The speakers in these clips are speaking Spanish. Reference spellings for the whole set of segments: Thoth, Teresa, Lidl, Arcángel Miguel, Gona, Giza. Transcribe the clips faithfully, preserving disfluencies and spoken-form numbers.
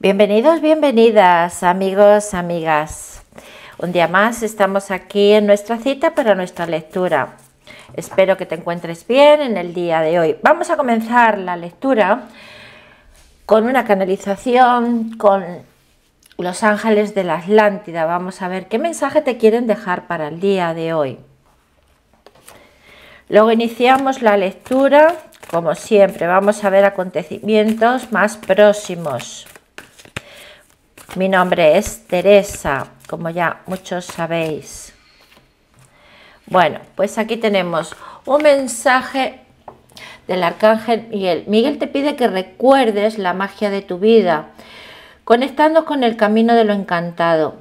Bienvenidos, bienvenidas, amigos, amigas. Un día más estamos aquí en nuestra cita para nuestra lectura. Espero que te encuentres bien en el día de hoy. Vamos a comenzar la lectura con una canalización con los ángeles de la Atlántida. Vamos a ver qué mensaje te quieren dejar para el día de hoy. Luego iniciamos la lectura, como siempre, vamos a ver acontecimientos más próximos. Mi nombre es Teresa, como ya muchos sabéis. Bueno, pues aquí tenemos un mensaje del Arcángel Miguel. Miguel te pide que recuerdes la magia de tu vida, conectando con el camino de lo encantado.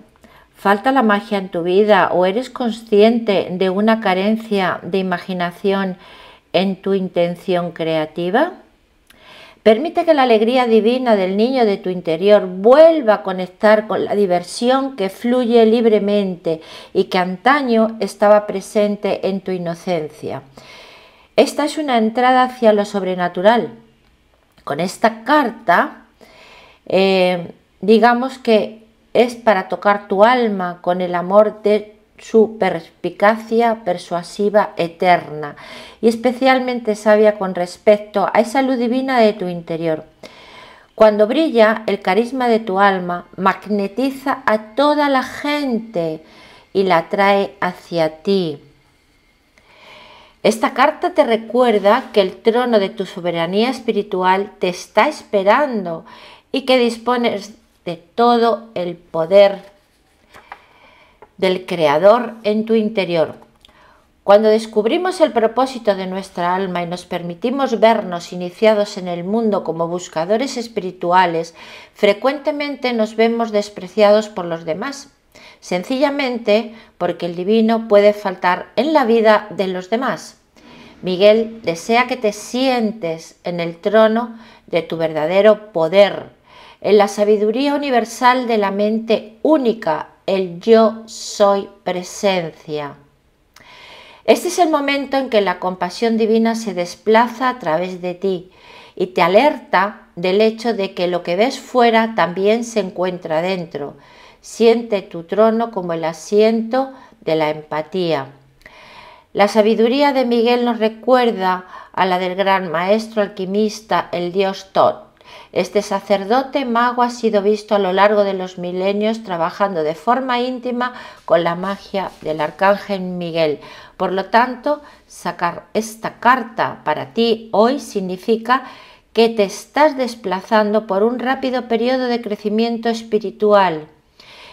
¿Falta la magia en tu vida o eres consciente de una carencia de imaginación en tu intención creativa? Permite que la alegría divina del niño de tu interior vuelva a conectar con la diversión que fluye libremente y que antaño estaba presente en tu inocencia. Esta es una entrada hacia lo sobrenatural. Con esta carta, eh, digamos que es para tocar tu alma con el amor de su perspicacia persuasiva eterna y especialmente sabia con respecto a esa luz divina de tu interior. Cuando brilla, el carisma de tu alma magnetiza a toda la gente y la atrae hacia ti. Esta carta te recuerda que el trono de tu soberanía espiritual te está esperando y que dispones de todo el poder del Creador en tu interior. Cuando descubrimos el propósito de nuestra alma y nos permitimos vernos iniciados en el mundo como buscadores espirituales, frecuentemente nos vemos despreciados por los demás, sencillamente porque el divino puede faltar en la vida de los demás. Miguel desea que te sientes en el trono de tu verdadero poder, en la sabiduría universal de la mente única, el yo soy presencia. Este es el momento en que la compasión divina se desplaza a través de ti y te alerta del hecho de que lo que ves fuera también se encuentra dentro. Siente tu trono como el asiento de la empatía. La sabiduría de Miguel nos recuerda a la del gran maestro alquimista, el dios Thoth. Este sacerdote mago ha sido visto a lo largo de los milenios trabajando de forma íntima con la magia del Arcángel Miguel. Por lo tanto, sacar esta carta para ti hoy significa que te estás desplazando por un rápido periodo de crecimiento espiritual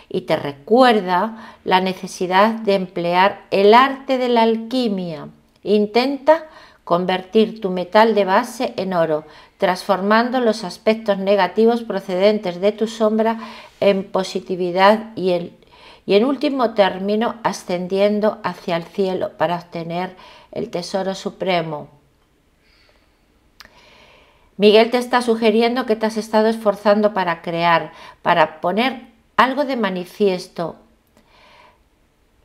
y te recuerda la necesidad de emplear el arte de la alquimia. Intenta convertir tu metal de base en oro, transformando los aspectos negativos procedentes de tu sombra en positividad y, el, y en último término ascendiendo hacia el cielo para obtener el tesoro supremo. Miguel te está sugiriendo que te has estado esforzando para crear, para poner algo de manifiesto.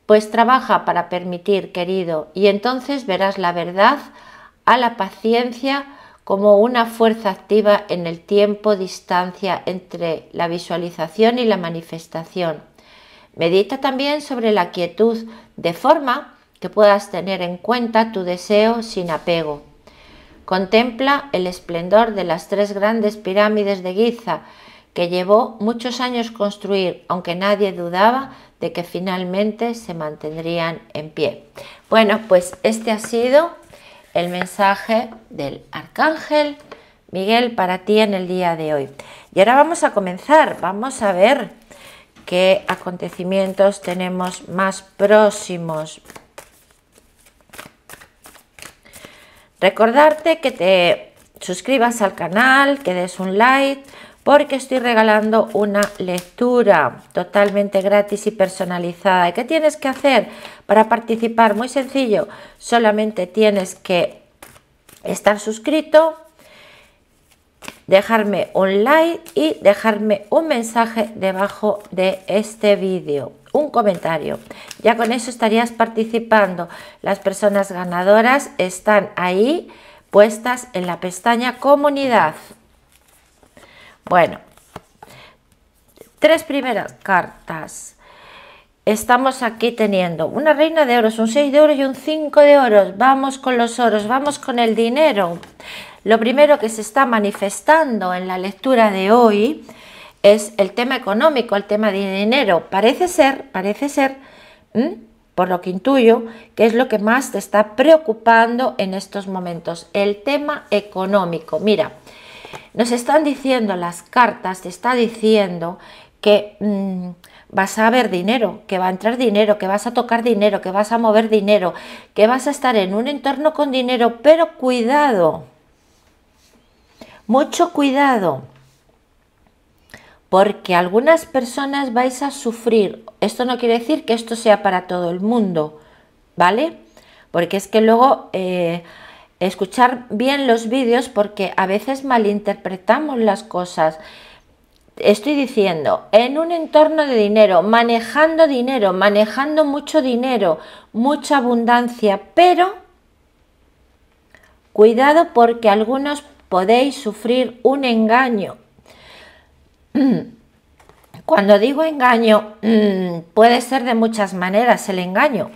Pues trabaja para permitir, querido, y entonces verás la verdad a la paciencia como una fuerza activa en el tiempo, distancia entre la visualización y la manifestación. Medita también sobre la quietud, de forma que puedas tener en cuenta tu deseo sin apego. Contempla el esplendor de las tres grandes pirámides de Giza, que llevó muchos años construir, aunque nadie dudaba de que finalmente se mantendrían en pie. Bueno, pues este ha sido el mensaje del Arcángel Miguel para ti en el día de hoy. Y ahora vamos a comenzar, vamos a ver qué acontecimientos tenemos más próximos. Recordarte que te suscribas al canal, que des un like, porque estoy regalando una lectura totalmente gratis y personalizada. ¿Y qué tienes que hacer para participar? Muy sencillo, solamente tienes que estar suscrito, dejarme un like y dejarme un mensaje debajo de este vídeo, un comentario. Ya con eso estarías participando. Las personas ganadoras están ahí puestas en la pestaña Comunidad. Bueno, Tres primeras cartas. Estamos aquí teniendo una reina de oros, un seis de oros y un cinco de oros. Vamos con los oros, vamos con el dinero. Lo primero que se está manifestando en la lectura de hoy es el tema económico, el tema de dinero. Parece ser, parece ser, ¿m? por lo que intuyo, que es lo que más te está preocupando en estos momentos, el tema económico. Mira, nos están diciendo las cartas, te está diciendo que mmm, vas a ver dinero, que va a entrar dinero, que vas a tocar dinero, que vas a mover dinero, que vas a estar en un entorno con dinero, pero cuidado, mucho cuidado, porque algunas personas vais a sufrir. Esto no quiere decir que esto sea para todo el mundo, ¿vale? Porque es que luego eh, escuchar bien los vídeos, porque a veces malinterpretamos las cosas. Estoy diciendo, en un entorno de dinero, manejando dinero, manejando mucho dinero, mucha abundancia, pero cuidado porque algunos podéis sufrir un engaño. Cuando digo engaño, puede ser de muchas maneras el engaño.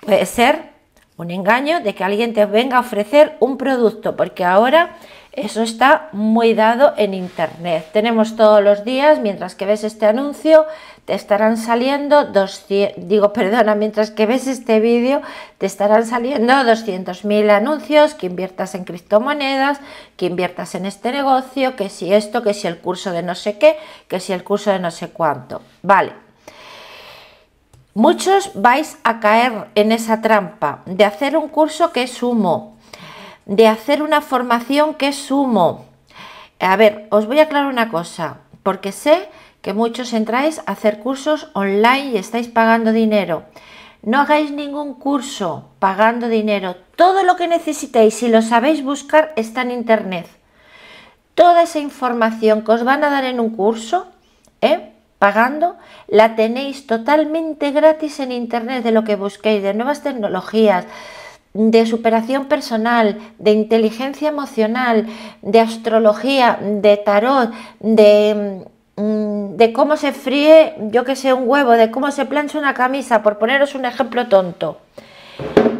Puede ser un engaño de que alguien te venga a ofrecer un producto, porque ahora eso está muy dado en internet. Tenemos todos los días, mientras que ves este anuncio, te estarán saliendo doscientos, digo, perdona, mientras que ves este vídeo, te estarán saliendo doscientos mil anuncios, que inviertas en criptomonedas, que inviertas en este negocio, que si esto, que si el curso de no sé qué, que si el curso de no sé cuánto. Vale. Muchos vais a caer en esa trampa de hacer un curso que es humo, de hacer una formación que es humo. A ver, os voy a aclarar una cosa, porque sé que muchos entráis a hacer cursos online y estáis pagando dinero. No hagáis ningún curso pagando dinero. Todo lo que necesitéis, si lo sabéis buscar, está en internet. Toda esa información que os van a dar en un curso, ¿eh? pagando, la tenéis totalmente gratis en internet, de lo que busquéis, de nuevas tecnologías, de superación personal, de inteligencia emocional, de astrología, de tarot, de, de cómo se fríe, yo que sé, un huevo, de cómo se plancha una camisa, por poneros un ejemplo tonto.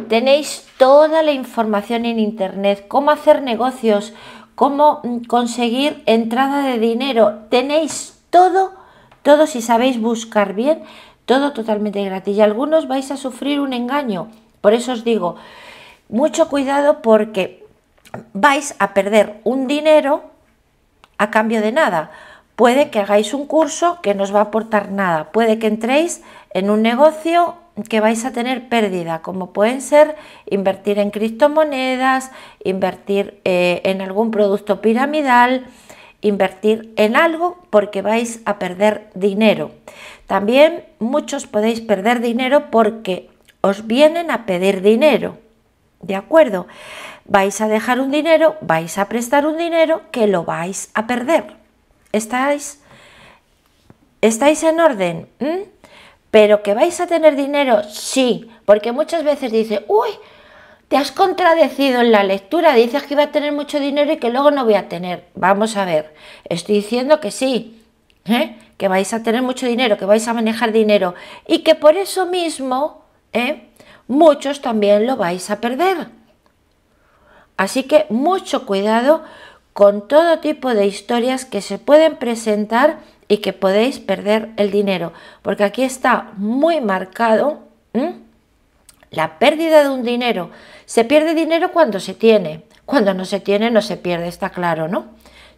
Tenéis toda la información en internet, cómo hacer negocios, cómo conseguir entrada de dinero. Tenéis todo, todo si sabéis buscar bien, todo totalmente gratis. Y algunos vais a sufrir un engaño. Por eso os digo, mucho cuidado, porque vais a perder un dinero a cambio de nada. Puede que hagáis un curso que no os va a aportar nada. Puede que entréis en un negocio que vais a tener pérdida, como pueden ser invertir en criptomonedas, invertir eh, en algún producto piramidal, invertir en algo, porque vais a perder dinero. También muchos podéis perder dinero porque os vienen a pedir dinero, ¿de acuerdo? Vais a dejar un dinero, vais a prestar un dinero que lo vais a perder. ¿Estáis, estáis en orden? ¿Mm? ¿Pero que vais a tener dinero? Sí, porque muchas veces dice, uy, te has contradecido en la lectura, dices que iba a tener mucho dinero y que luego no voy a tener. Vamos a ver, estoy diciendo que sí, ¿eh? que vais a tener mucho dinero, que vais a manejar dinero y que por eso mismo... ¿Eh? muchos también lo vais a perder. Así que mucho cuidado con todo tipo de historias que se pueden presentar y que podéis perder el dinero, porque aquí está muy marcado ¿eh? la pérdida de un dinero. Se pierde dinero cuando se tiene, cuando no se tiene no se pierde, está claro, ¿no?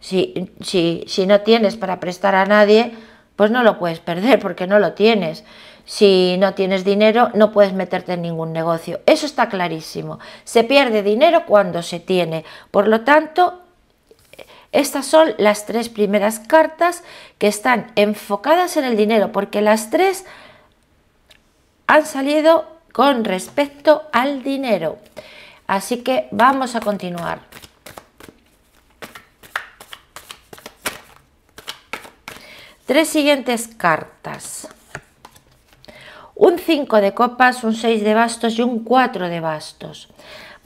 Si, si, si no tienes para prestar a nadie, pues no lo puedes perder porque no lo tienes. Si no tienes dinero, no puedes meterte en ningún negocio. Eso está clarísimo. Se pierde dinero cuando se tiene. Por lo tanto, estas son las tres primeras cartas que están enfocadas en el dinero, porque las tres han salido con respecto al dinero. Así que vamos a continuar. Tres siguientes cartas. Un cinco de copas, un seis de bastos y un cuatro de bastos.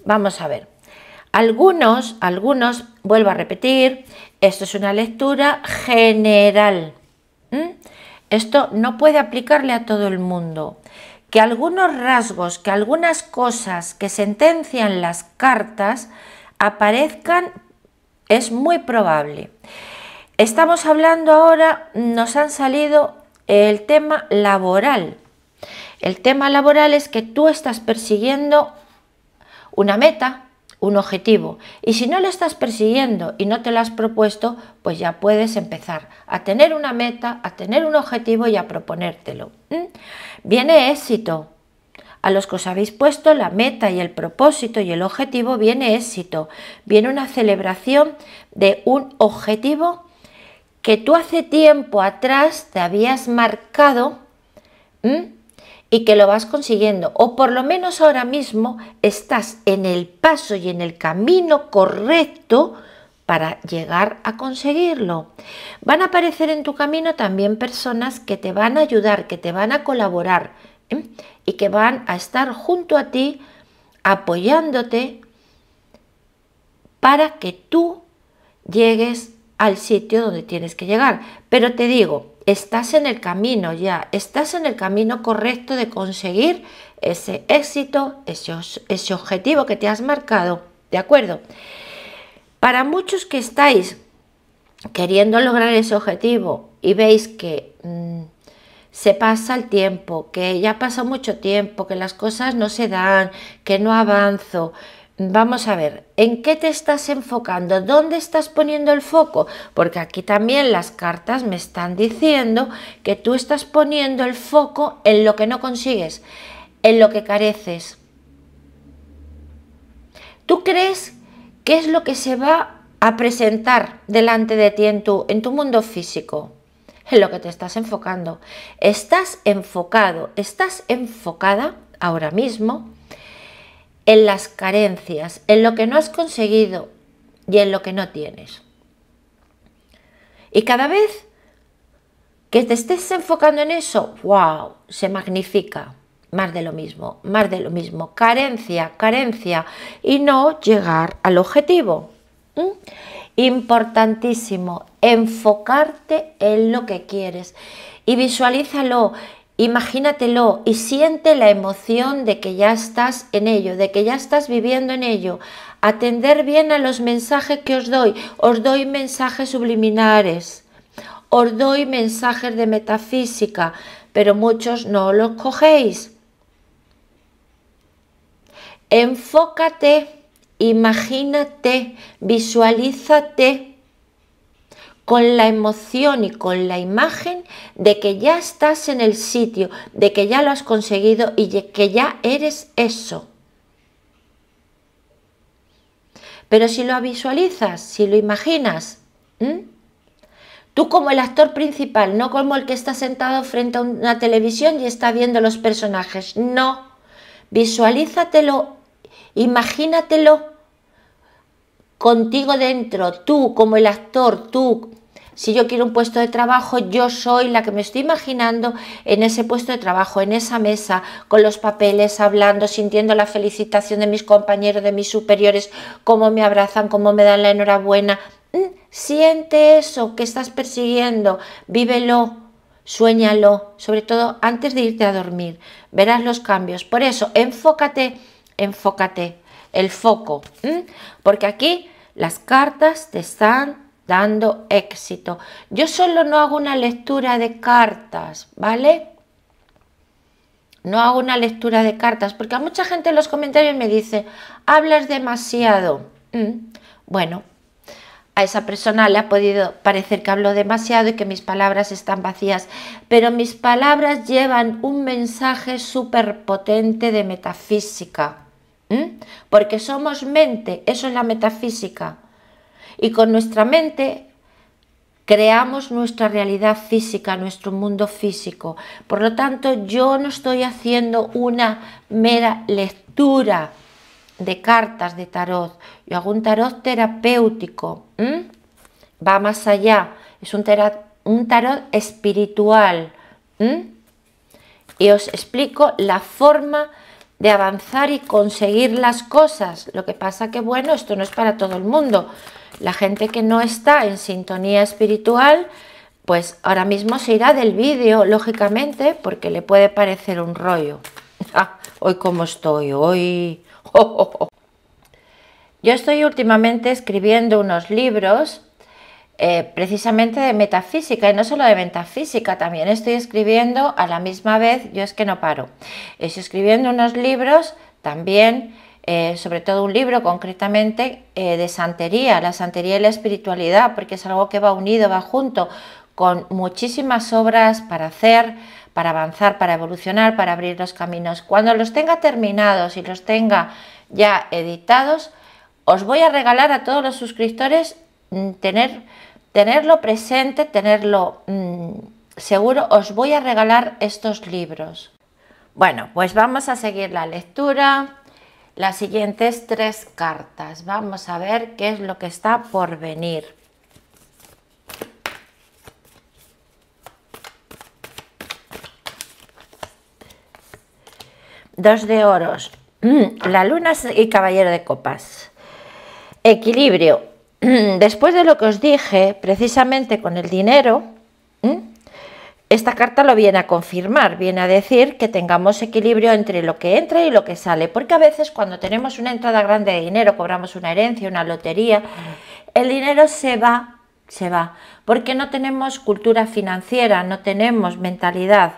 Vamos a ver. Algunos, algunos, vuelvo a repetir, esto es una lectura general, ¿Mm? Esto no puede aplicarle a todo el mundo. Que algunos rasgos, que algunas cosas que sentencian las cartas aparezcan es muy probable. Estamos hablando ahora, nos han salido el tema laboral. El tema laboral es que tú estás persiguiendo una meta, un objetivo, y si no lo estás persiguiendo y no te lo has propuesto, pues ya puedes empezar a tener una meta, a tener un objetivo y a proponértelo. ¿Mm? Viene éxito. A los que os habéis puesto la meta y el propósito y el objetivo, viene éxito. Viene una celebración de un objetivo que tú hace tiempo atrás te habías marcado, ¿Mm? y que lo vas consiguiendo, o por lo menos ahora mismo estás en el paso y en el camino correcto para llegar a conseguirlo. Van a aparecer en tu camino también personas que te van a ayudar, que te van a colaborar, ¿eh? y que van a estar junto a ti apoyándote para que tú llegues al sitio donde tienes que llegar. Pero te digo, estás en el camino ya, estás en el camino correcto de conseguir ese éxito, ese, ese objetivo que te has marcado, ¿de acuerdo? Para muchos que estáis queriendo lograr ese objetivo y veis que mmm, se pasa el tiempo, que ya pasa mucho tiempo, que las cosas no se dan, que no avanzo. Vamos a ver, ¿en qué te estás enfocando? ¿Dónde estás poniendo el foco? Porque aquí también las cartas me están diciendo que tú estás poniendo el foco en lo que no consigues, en lo que careces. ¿Tú crees qué es lo que se va a presentar delante de ti en tu, en tu mundo físico? En lo que te estás enfocando. ¿Estás enfocado? ¿Estás enfocada ahora mismo en las carencias, en lo que no has conseguido y en lo que no tienes? Y cada vez que te estés enfocando en eso, wow, se magnifica. Más de lo mismo, más de lo mismo. Carencia, carencia y no llegar al objetivo. ¿Mm? Importantísimo, enfocarte en lo que quieres y visualízalo. Imagínatelo y siente la emoción de que ya estás en ello, de que ya estás viviendo en ello. Atender bien a los mensajes que os doy. Os doy mensajes subliminares, os doy mensajes de metafísica, pero muchos no los cogéis. Enfócate, imagínate, visualízate con la emoción y con la imagen de que ya estás en el sitio, de que ya lo has conseguido y de que ya eres eso. Pero si lo visualizas, si lo imaginas, ¿m? tú como el actor principal, no como el que está sentado frente a una televisión y está viendo los personajes, no. Visualízatelo, imagínatelo contigo dentro, tú como el actor, tú. Si yo quiero un puesto de trabajo, yo soy la que me estoy imaginando en ese puesto de trabajo, en esa mesa, con los papeles, hablando, sintiendo la felicitación de mis compañeros, de mis superiores, cómo me abrazan, cómo me dan la enhorabuena. Siente eso que estás persiguiendo, vívelo, suéñalo, sobre todo antes de irte a dormir. Verás los cambios. Por eso, enfócate, enfócate, el foco, ¿m? porque aquí las cartas te están dando éxito. Yo solo no hago una lectura de cartas, ¿vale? No hago una lectura de cartas, porque a mucha gente en los comentarios me dice, hablas demasiado. ¿Mm? Bueno, a esa persona le ha podido parecer que hablo demasiado y que mis palabras están vacías, pero mis palabras llevan un mensaje súper potente de metafísica, ¿Mm? porque somos mente, eso es la metafísica. Y con nuestra mente creamos nuestra realidad física, nuestro mundo físico. Por lo tanto, yo no estoy haciendo una mera lectura de cartas de tarot. Yo hago un tarot terapéutico. ¿Mm? Va más allá. Es un, un tarot espiritual. ¿Mm? Y os explico la forma de avanzar y conseguir las cosas. Lo que pasa que, bueno, esto no es para todo el mundo. La gente que no está en sintonía espiritual pues ahora mismo se irá del vídeo, lógicamente, porque le puede parecer un rollo. Hoy como estoy, hoy... Oh, oh, oh. Yo estoy últimamente escribiendo unos libros eh, precisamente de metafísica, y no solo de metafísica, también estoy escribiendo a la misma vez, yo es que no paro, estoy escribiendo unos libros también, eh, sobre todo un libro concretamente eh, de santería, la santería y la espiritualidad, porque es algo que va unido, va junto, con muchísimas obras para hacer, para avanzar, para evolucionar, para abrir los caminos. Cuando los tenga terminados y los tenga ya editados, os voy a regalar a todos los suscriptores tener, tenerlo presente, tenerlo mmm, seguro, os voy a regalar estos libros. Bueno, pues vamos a seguir la lectura, las siguientes tres cartas, vamos a ver qué es lo que está por venir. Dos de oros, la luna y caballero de copas. Equilibrio. Después de lo que os dije, precisamente con el dinero, esta carta lo viene a confirmar, viene a decir que tengamos equilibrio entre lo que entra y lo que sale, porque a veces cuando tenemos una entrada grande de dinero, cobramos una herencia, una lotería, el dinero se va, se va, porque no tenemos cultura financiera, no tenemos mentalidad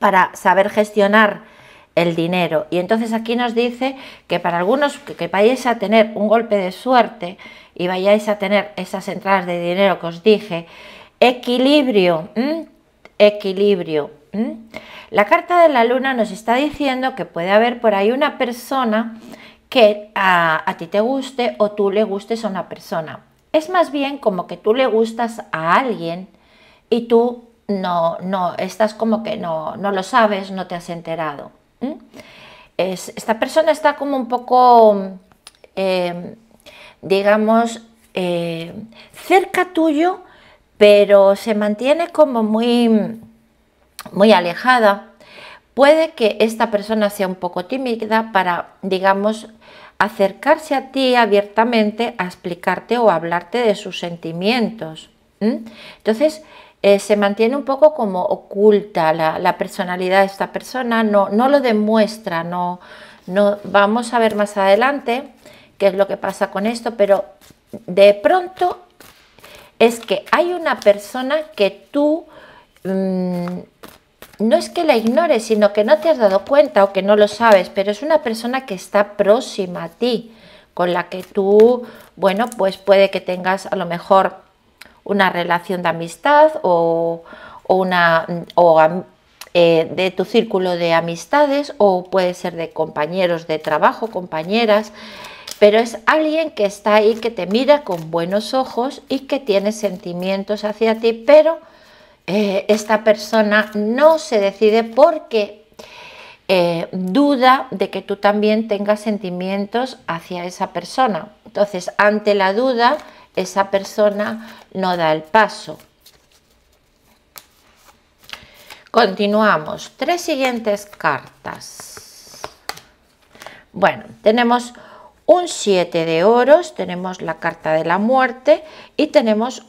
para saber gestionar el dinero. Y entonces aquí nos dice que para algunos que, que vayáis a tener un golpe de suerte y vayáis a tener esas entradas de dinero que os dije, equilibrio, ¿m? equilibrio. ¿m? La carta de la luna nos está diciendo que puede haber por ahí una persona que a, a ti te guste o tú le gustes a una persona. Es más bien como que tú le gustas a alguien y tú no, no estás como que no, no lo sabes, no te has enterado. Es, esta persona está como un poco, eh, digamos, eh, cerca tuyo, pero se mantiene como muy, muy alejada. Puede que esta persona sea un poco tímida para, digamos, acercarse a ti abiertamente a explicarte o a hablarte de sus sentimientos. ¿Mm? Entonces, Eh, se mantiene un poco como oculta la, la personalidad de esta persona, no, no lo demuestra, no, no, vamos a ver más adelante qué es lo que pasa con esto, pero de pronto es que hay una persona que tú, mmm, no es que la ignores, sino que no te has dado cuenta o que no lo sabes, pero es una persona que está próxima a ti, con la que tú, bueno, pues puede que tengas a lo mejor una relación de amistad o, o, una, o eh, de tu círculo de amistades, o puede ser de compañeros de trabajo, compañeras, pero es alguien que está ahí, que te mira con buenos ojos y que tiene sentimientos hacia ti, pero eh, esta persona no se decide porque eh, duda de que tú también tengas sentimientos hacia esa persona. Entonces, ante la duda, esa persona no da el paso. Continuamos. Tres siguientes cartas. Bueno, tenemos un siete de oros, tenemos la carta de la muerte y tenemos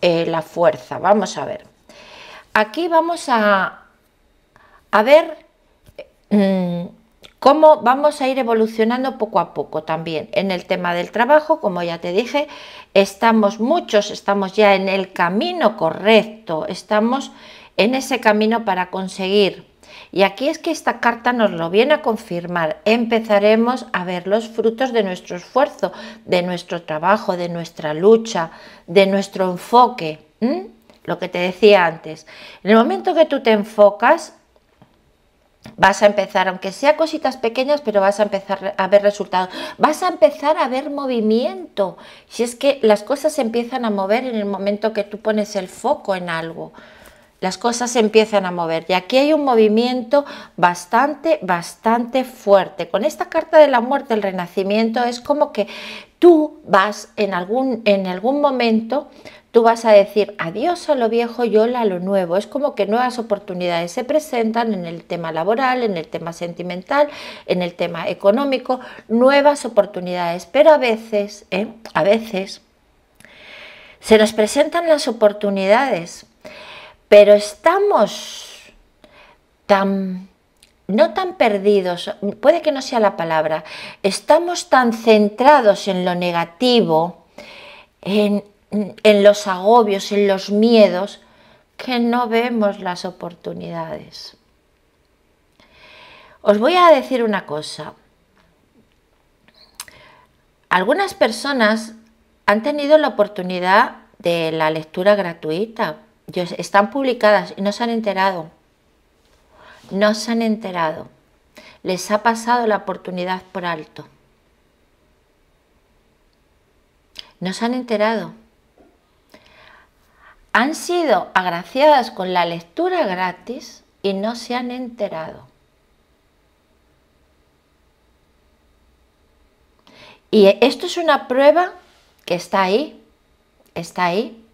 eh, la fuerza. Vamos a ver. Aquí vamos a, a ver mmm, cómo vamos a ir evolucionando poco a poco también en el tema del trabajo. Como ya te dije, estamos muchos, estamos ya en el camino correcto, estamos en ese camino para conseguir. Y aquí es que esta carta nos lo viene a confirmar, empezaremos a ver los frutos de nuestro esfuerzo, de nuestro trabajo, de nuestra lucha, de nuestro enfoque. ¿Mm? Lo que te decía antes, en el momento que tú te enfocas, vas a empezar, aunque sea cositas pequeñas, pero vas a empezar a ver resultados, vas a empezar a ver movimiento. Si es que las cosas se empiezan a mover en el momento que tú pones el foco en algo, las cosas se empiezan a mover, y aquí hay un movimiento bastante, bastante fuerte. Con esta carta de la muerte, el renacimiento, es como que tú vas en algún, en algún momento... Tú vas a decir adiós a lo viejo y hola a lo nuevo. Es como que nuevas oportunidades se presentan en el tema laboral, en el tema sentimental, en el tema económico, nuevas oportunidades. Pero a veces, ¿eh? a veces se nos presentan las oportunidades pero estamos tan, no tan perdidos, puede que no sea la palabra, estamos tan centrados en lo negativo, en, en los agobios, en los miedos, que no vemos las oportunidades. Os voy a decir una cosa. Algunas personas han tenido la oportunidad de la lectura gratuita. Están publicadas y no se han enterado. No se han enterado. Les ha pasado la oportunidad por alto. No se han enterado. Han sido agraciadas con la lectura gratis y no se han enterado. Y esto es una prueba que está ahí, está ahí.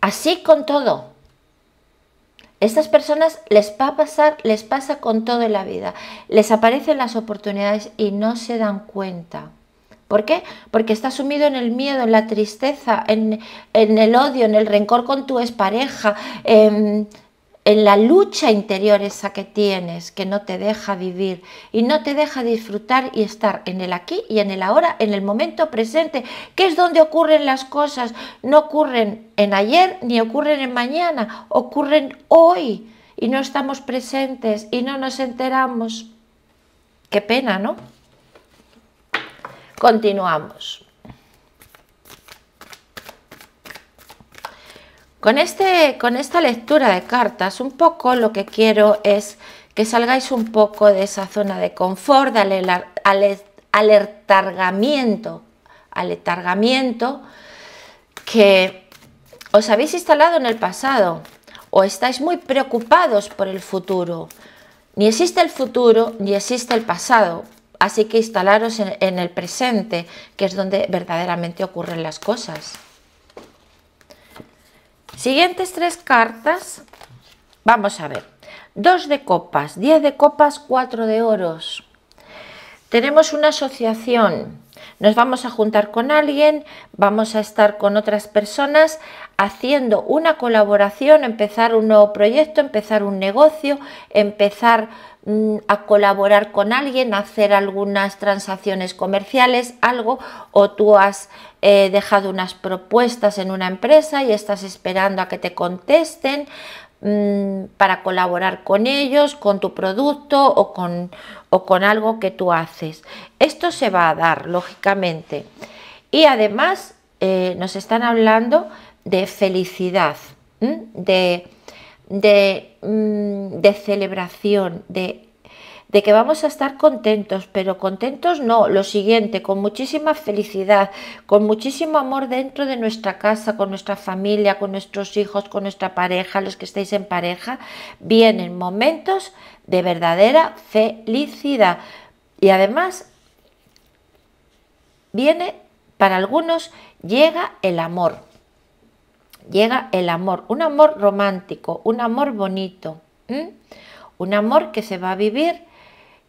Así con todo. Estas personas les va a pasar, les pasa con todo en la vida. Les aparecen las oportunidades y no se dan cuenta. ¿Por qué? Porque está sumido en el miedo, en la tristeza, en, en el odio, en el rencor con tu expareja, en... en la lucha interior esa que tienes, que no te deja vivir y no te deja disfrutar y estar en el aquí y en el ahora, en el momento presente, que es donde ocurren las cosas. No ocurren en ayer ni ocurren en mañana, ocurren hoy y no estamos presentes y no nos enteramos. Qué pena, ¿no? Continuamos. Con, este, con esta lectura de cartas, un poco lo que quiero es que salgáis un poco de esa zona de confort, de aletargamiento, aletargamiento que os habéis instalado en el pasado o estáis muy preocupados por el futuro. Ni existe el futuro ni existe el pasado, así que instalaros en, en el presente, que es donde verdaderamente ocurren las cosas. Siguientes tres cartas, vamos a ver, dos de copas, diez de copas, cuatro de oros. Tenemos una asociación, nos vamos a juntar con alguien, vamos a estar con otras personas haciendo una colaboración, empezar un nuevo proyecto, empezar un negocio, empezar mmm, a colaborar con alguien, hacer algunas transacciones comerciales, algo, o tú has eh, dejado unas propuestas en una empresa y estás esperando a que te contesten mmm, para colaborar con ellos, con tu producto o con, o con algo que tú haces. Esto se va a dar, lógicamente, y además eh, nos están hablando de felicidad, de, de, de celebración, de, de que vamos a estar contentos, pero contentos no, lo siguiente, con muchísima felicidad, con muchísimo amor dentro de nuestra casa, con nuestra familia, con nuestros hijos, con nuestra pareja, los que estáis en pareja, vienen momentos de verdadera felicidad. Y además viene, para algunos, llega el amor. Llega el amor, un amor romántico, un amor bonito, ¿m? Un amor que se va a vivir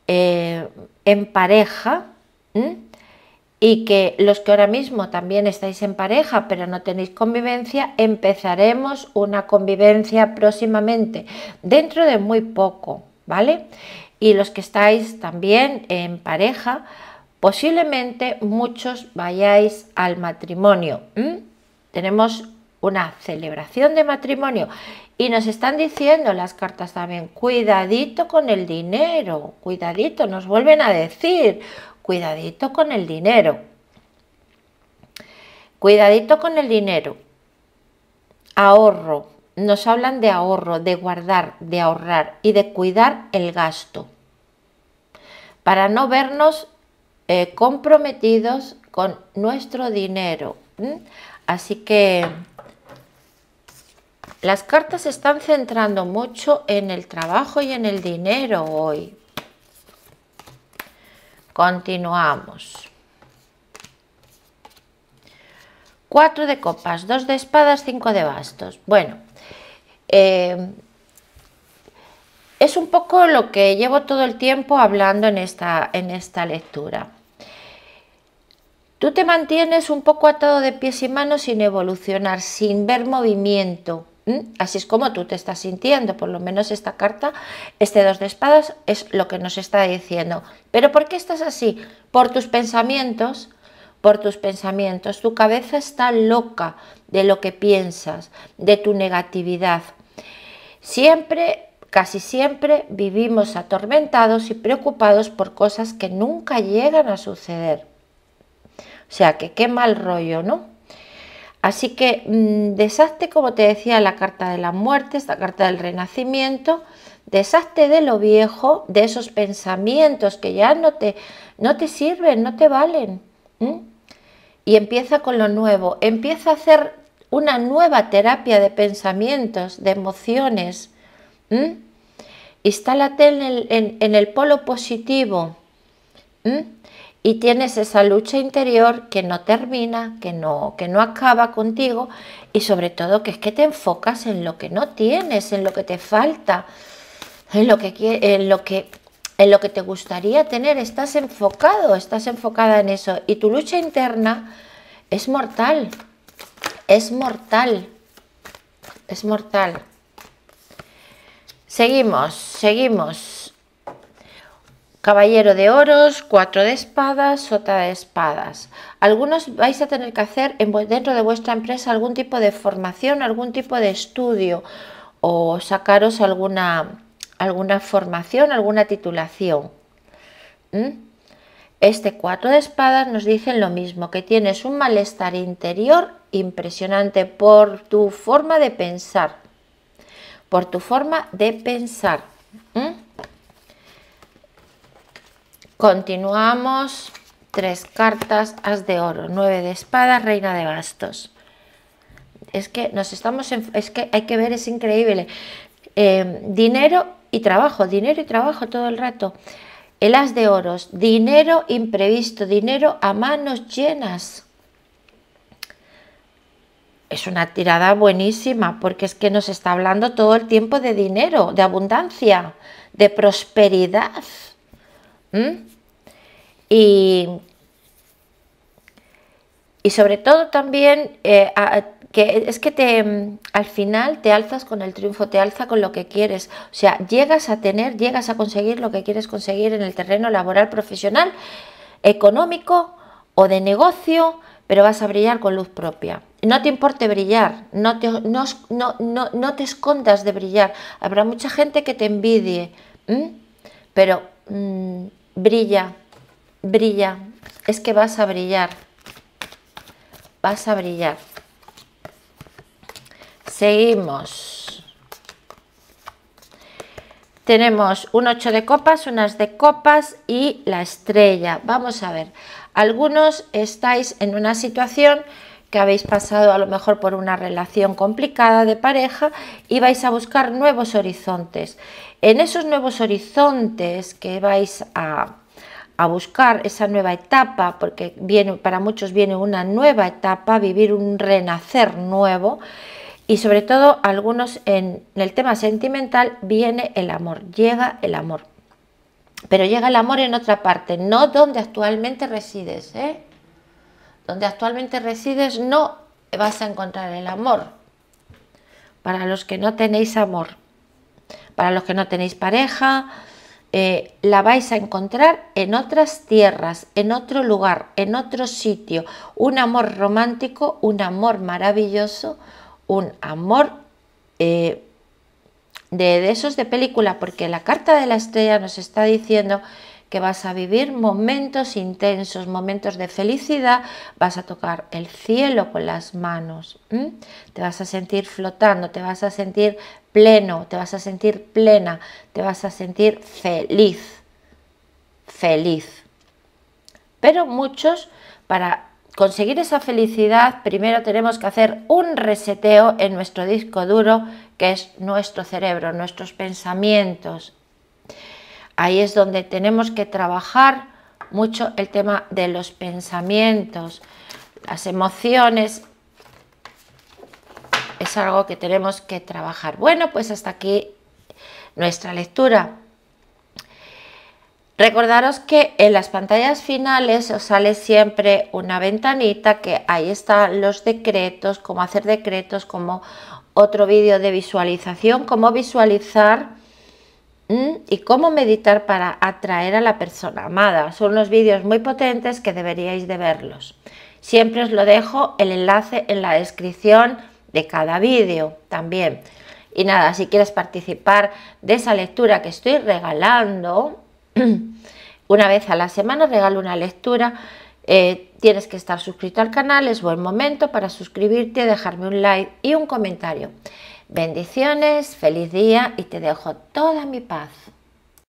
eh, en pareja, ¿m? Y que los que ahora mismo también estáis en pareja pero no tenéis convivencia, empezaremos una convivencia próximamente, dentro de muy poco, ¿vale? Y los que estáis también en pareja, posiblemente muchos vayáis al matrimonio, ¿m? Tenemos una celebración de matrimonio y nos están diciendo las cartas también, cuidadito con el dinero, cuidadito, nos vuelven a decir, cuidadito con el dinero, cuidadito con el dinero, ahorro, nos hablan de ahorro, de guardar, de ahorrar y de cuidar el gasto, para no vernos eh, comprometidos con nuestro dinero, ¿eh? Así que las cartas se están centrando mucho en el trabajo y en el dinero hoy. Continuamos. Cuatro de copas, dos de espadas, cinco de bastos. Bueno, eh, es un poco lo que llevo todo el tiempo hablando en esta, en esta lectura. Tú te mantienes un poco atado de pies y manos sin evolucionar, sin ver movimiento. ¿Mm? Así es como tú te estás sintiendo, por lo menos esta carta, este dos de espadas, es lo que nos está diciendo. ¿Pero por qué estás así? Por tus pensamientos, por tus pensamientos. Tu cabeza está loca de lo que piensas, de tu negatividad. Siempre, casi siempre, vivimos atormentados y preocupados por cosas que nunca llegan a suceder. O sea, que qué mal rollo, ¿no? Así que mmm, deshazte, como te decía, la carta de la muerte, esta carta del renacimiento, deshazte de lo viejo, de esos pensamientos que ya no te, no te sirven, no te valen. ¿Mm? Y empieza con lo nuevo, empieza a hacer una nueva terapia de pensamientos, de emociones. ¿Mm? Instálate en el, en, en el polo positivo. ¿Mm? Y tienes esa lucha interior que no termina, que no, que no acaba contigo, y sobre todo que es que te enfocas en lo que no tienes, en lo que te falta, en lo que, en lo que, en lo que te gustaría tener. Estás enfocado, estás enfocada en eso, y tu lucha interna es mortal, es mortal, es mortal. Seguimos, seguimos. Caballero de oros, cuatro de espadas, sota de espadas. Algunos vais a tener que hacer en, dentro de vuestra empresa algún tipo de formación, algún tipo de estudio, o sacaros alguna, alguna formación, alguna titulación. ¿Mm? Este cuatro de espadas nos dice lo mismo, que tienes un malestar interior impresionante por tu forma de pensar. Por tu forma de pensar. ¿Mm? Continuamos, tres cartas, as de oro, nueve de espadas, reina de bastos. Es que nos estamos, en, es que hay que ver, es increíble. Eh, dinero y trabajo, dinero y trabajo todo el rato. El as de oros, dinero imprevisto, dinero a manos llenas. Es una tirada buenísima, porque es que nos está hablando todo el tiempo de dinero, de abundancia, de prosperidad. ¿Mm? Y, y sobre todo también eh, a, que es que te, al final te alzas con el triunfo, te alza con lo que quieres, o sea, llegas a tener, llegas a conseguir lo que quieres conseguir en el terreno laboral, profesional, económico o de negocio, pero vas a brillar con luz propia. No te importe brillar, no te, no, no, no, no te escondas de brillar. Habrá mucha gente que te envidie, ¿Mm? pero... Mm, brilla, brilla, es que vas a brillar, vas a brillar. Seguimos. Tenemos un ocho de copas, un as de copas y la estrella. Vamos a ver, algunos estáis en una situación que habéis pasado a lo mejor por una relación complicada de pareja y vais a buscar nuevos horizontes. En esos nuevos horizontes que vais a, a buscar, esa nueva etapa, porque viene, para muchos viene una nueva etapa, vivir un renacer nuevo, y sobre todo algunos en, en el tema sentimental viene el amor, llega el amor. Pero llega el amor en otra parte, no donde actualmente resides, ¿eh? Donde actualmente resides no vas a encontrar el amor. Para los que no tenéis amor, para los que no tenéis pareja, eh, la vais a encontrar en otras tierras, en otro lugar, en otro sitio. Un amor romántico, un amor maravilloso, un amor eh, de, de esos de película, porque la carta de la estrella nos está diciendo que vas a vivir momentos intensos, momentos de felicidad, vas a tocar el cielo con las manos, ¿m? Te vas a sentir flotando, te vas a sentir pleno, te vas a sentir plena, te vas a sentir feliz, feliz. Pero muchos, para conseguir esa felicidad, primero tenemos que hacer un reseteo en nuestro disco duro, que es nuestro cerebro, nuestros pensamientos. Ahí es donde tenemos que trabajar mucho el tema de los pensamientos, las emociones. Es algo que tenemos que trabajar. Bueno, pues hasta aquí nuestra lectura. Recordaros que en las pantallas finales os sale siempre una ventanita que ahí están los decretos, cómo hacer decretos, como otro vídeo de visualización, cómo visualizar y cómo meditar para atraer a la persona amada. Son unos vídeos muy potentes que deberíais de verlos. Siempre os lo dejo el enlace en la descripción de cada vídeo también. Y nada, si quieres participar de esa lectura que estoy regalando, una vez a la semana regalo una lectura, eh, tienes que estar suscrito al canal, es buen momento para suscribirte, dejarme un like y un comentario. Bendiciones, feliz día y te dejo toda mi paz.